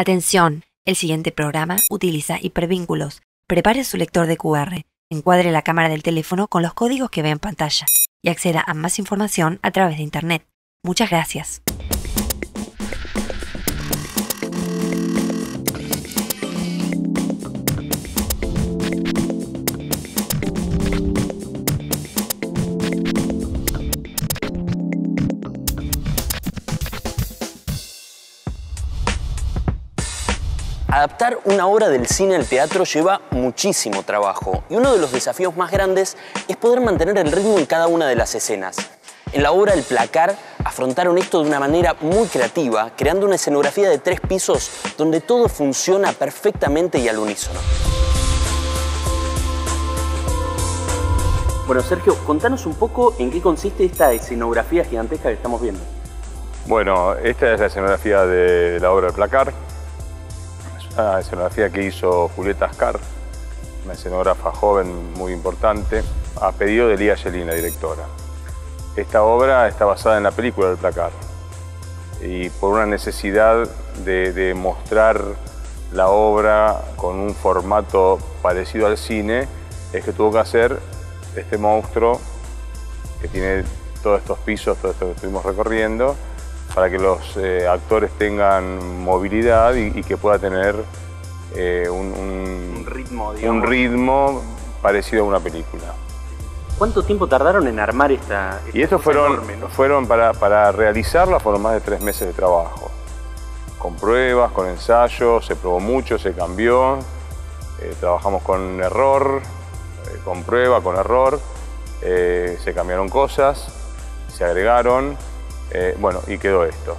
Atención, el siguiente programa utiliza hipervínculos. Prepare su lector de QR, encuadre la cámara del teléfono con los códigos que ve en pantalla y acceda a más información a través de Internet. Muchas gracias. Adaptar una obra del cine al teatro lleva muchísimo trabajo y uno de los desafíos más grandes es poder mantener el ritmo en cada una de las escenas. En la obra El Placard afrontaron esto de una manera muy creativa, creando una escenografía de 3 pisos donde todo funciona perfectamente y al unísono. Bueno, Sergio, contanos un poco en qué consiste esta escenografía gigantesca que estamos viendo. Bueno, esta es la escenografía de la obra El Placard. Una escenografía que hizo Julieta Ascar, una escenógrafa joven muy importante, a pedido de Elia Yelín, la directora. Esta obra está basada en la película El Placard y por una necesidad de mostrar la obra con un formato parecido al cine es que tuvo que hacer este monstruo que tiene todos estos pisos, todo esto que estuvimos recorriendo, para que los actores tengan movilidad y que pueda tener un ritmo parecido a una película. ¿Cuánto tiempo tardaron en armar esta? Y estos fueron para realizarla fueron más de 3 meses de trabajo, con pruebas, con ensayos, se probó mucho, se cambió, trabajamos con error, con prueba, con error, se cambiaron cosas, se agregaron. Bueno, y quedó esto.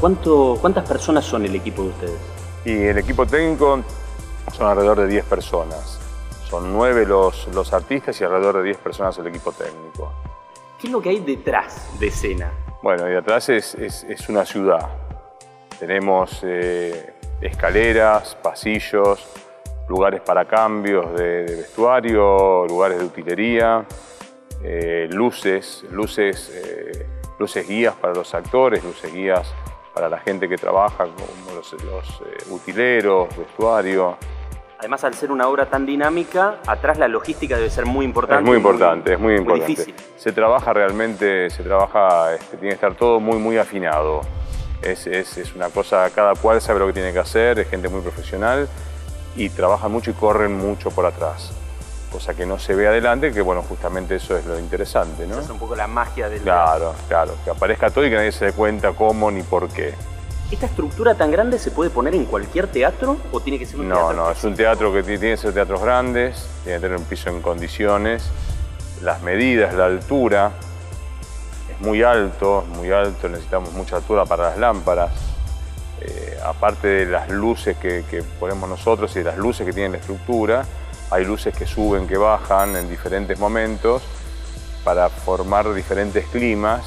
¿Cuántas personas son el equipo de ustedes? Y el equipo técnico son alrededor de 10 personas. Son 9 los artistas y alrededor de 10 personas el equipo técnico. ¿Qué es lo que hay detrás de escena? Bueno, y detrás es una ciudad. Tenemos escaleras, pasillos, lugares para cambios de vestuario, lugares de utilería, luces guías para los actores, luces guías para la gente que trabaja, como los utileros, vestuario. Además, al ser una obra tan dinámica, atrás la logística debe ser muy importante. Es muy importante, es muy difícil. Se trabaja realmente, tiene que estar todo muy, muy afinado. Es una cosa, cada cual sabe lo que tiene que hacer, es gente muy profesional y trabajan mucho y corren mucho por atrás. Cosa que no se ve adelante, que bueno, justamente eso es lo interesante, ¿no? Esa es un poco la magia del... Claro, claro, que aparezca todo y que nadie se dé cuenta cómo ni por qué. ¿Esta estructura tan grande se puede poner en cualquier teatro o tiene que ser un teatro? No, es un teatro que tiene que ser teatros grandes, tiene que tener un piso en condiciones, las medidas, la altura, es muy alto, necesitamos mucha altura para las lámparas, aparte de las luces que ponemos nosotros y de las luces que tiene la estructura. Hay luces que suben, que bajan en diferentes momentos para formar diferentes climas.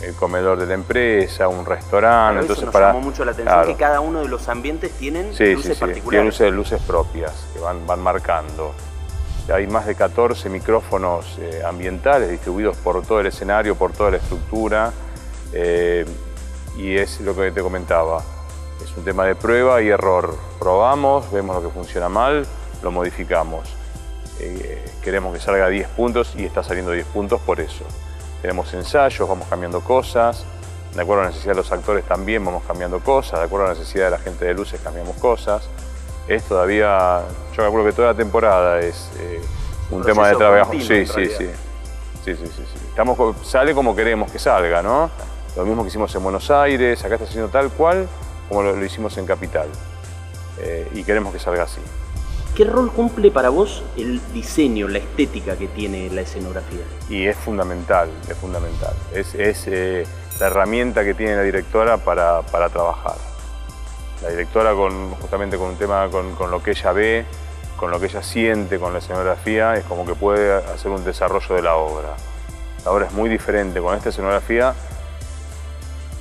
El comedor de la empresa, un restaurante. Entonces, llamó mucho la atención, claro, que cada uno de los ambientes tienen luces particulares. Tienen luces propias que van marcando. Hay más de 14 micrófonos ambientales distribuidos por todo el escenario, por toda la estructura. Y es lo que te comentaba. Es un tema de prueba y error. Probamos, vemos lo que funciona mal, lo modificamos. Queremos que salga 10 puntos y está saliendo 10 puntos por eso. Tenemos ensayos, vamos cambiando cosas, de acuerdo a la necesidad de los actores también vamos cambiando cosas, de acuerdo a la necesidad de la gente de luces cambiamos cosas. Es todavía, yo calculo que toda la temporada es un tema de trabajo. Sí. Sale como queremos que salga, ¿no? Lo mismo que hicimos en Buenos Aires, acá está siendo tal cual como lo hicimos en Capital. Y queremos que salga así. ¿Qué rol cumple para vos el diseño, la estética que tiene la escenografía? Y es fundamental, es fundamental. Es la herramienta que tiene la directora para trabajar. La directora justamente con un tema, con lo que ella ve, con lo que ella siente con la escenografía, es como que puede hacer un desarrollo de la obra. La obra es muy diferente con esta escenografía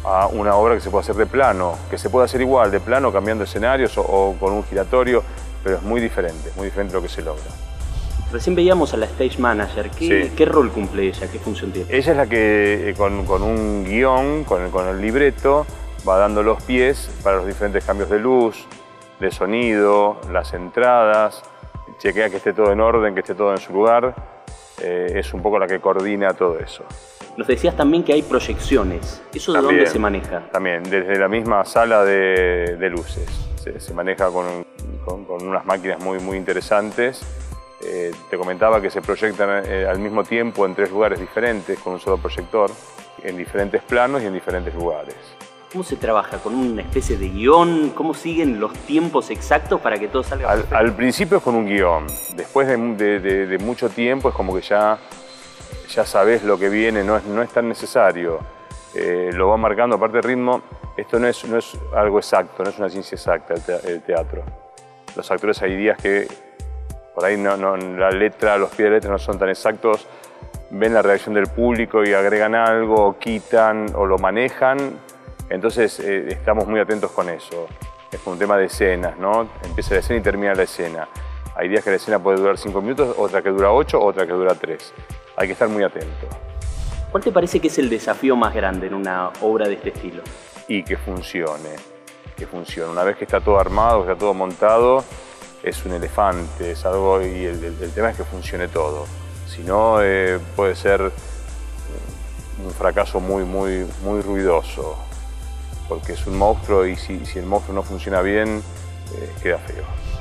a una obra que se puede hacer de plano, que se puede hacer igual, de plano, cambiando escenarios o con un giratorio, pero es muy diferente lo que se logra. Recién veíamos a la Stage Manager. ¿Qué rol cumple ella? ¿Qué función tiene? Ella es la que con un guión, con el libreto, va dando los pies para los diferentes cambios de luz, de sonido, las entradas, chequea que esté todo en orden, que esté todo en su lugar, es un poco la que coordina todo eso. Nos decías también que hay proyecciones, ¿eso de dónde se maneja? También, desde la misma sala de luces, se maneja con unas máquinas muy interesantes. Te comentaba que se proyectan al mismo tiempo en tres lugares diferentes, con un solo proyector, en diferentes planos y en diferentes lugares. ¿Cómo se trabaja? ¿Con una especie de guión? ¿Cómo siguen los tiempos exactos para que todo salga perfecto? Al principio es con un guión, después de mucho tiempo es como que ya sabes lo que viene, no es tan necesario. Lo va marcando, aparte del ritmo, esto no es algo exacto, no es una ciencia exacta el teatro. Los actores hay días que por ahí la letra, los pies de letra no son tan exactos, ven la reacción del público y agregan algo, o quitan o lo manejan. Entonces estamos muy atentos con eso. Es un tema de escenas, ¿no? Empieza la escena y termina la escena. Hay días que la escena puede durar 5 minutos, otra que dura 8, otra que dura 3. Hay que estar muy atento. ¿Cuál te parece que es el desafío más grande en una obra de este estilo? Y que funcione, que funcione. Una vez que está todo armado, que está todo montado, es un elefante, es algo, y el tema es que funcione todo. Si no, puede ser un fracaso muy ruidoso, porque es un monstruo y si el monstruo no funciona bien, queda feo.